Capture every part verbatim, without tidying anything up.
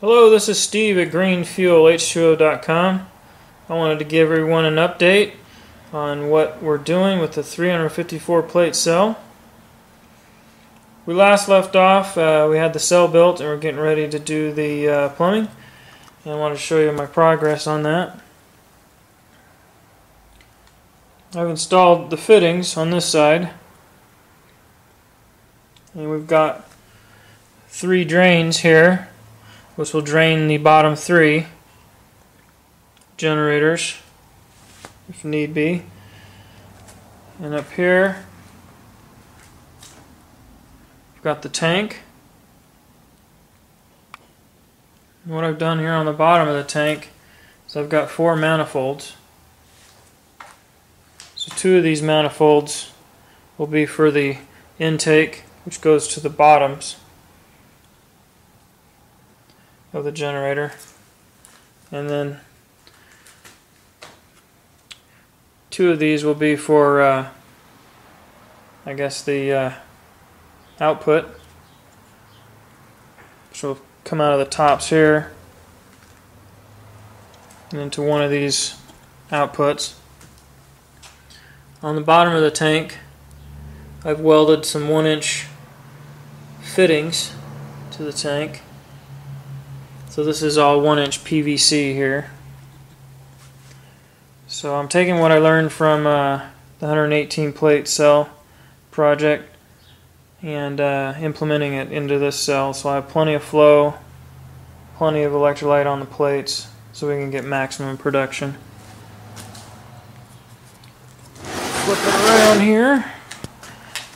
Hello, this is Steve at green fuel H two O dot com. I wanted to give everyone an update on what we're doing with the three fifty-four plate cell. We last left off, uh, we had the cell built and we're getting ready to do the uh, plumbing. And I want to show you my progress on that. I've installed the fittings on this side. And we've got three drains here, which will drain the bottom three generators if need be. And up here you've got the tank. And what I've done here on the bottom of the tank is I've got four manifolds. So two of these manifolds will be for the intake, which goes to the bottoms of the generator, and then two of these will be for uh, I guess the uh, output, which will come out of the tops here and into one of these outputs. On the bottom of the tank I've welded some one inch fittings to the tank. So this is all one inch P V C here. So I'm taking what I learned from uh, the one eighteen plate cell project and uh, implementing it into this cell. So I have plenty of flow, plenty of electrolyte on the plates so we can get maximum production. Flip it around here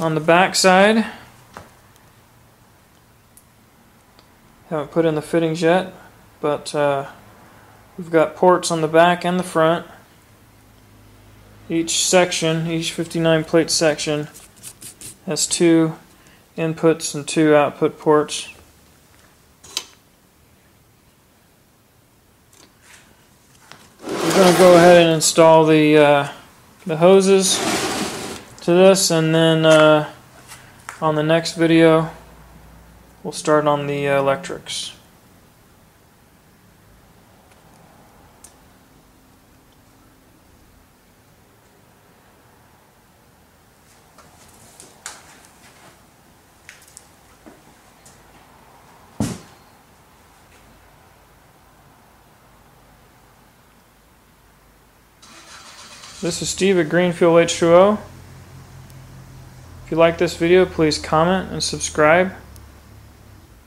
on the back side. Haven't put in the fittings yet, but uh, we've got ports on the back and the front. Each section, each fifty-nine plate section, has two inputs and two output ports. We're going to go ahead and install the uh, the hoses to this, and then uh, on the next video we'll start on the electrics. This is Steve at green fuel H two O. If you like this video, please comment and subscribe.